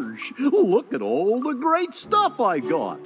gosh, look at all the great stuff I got.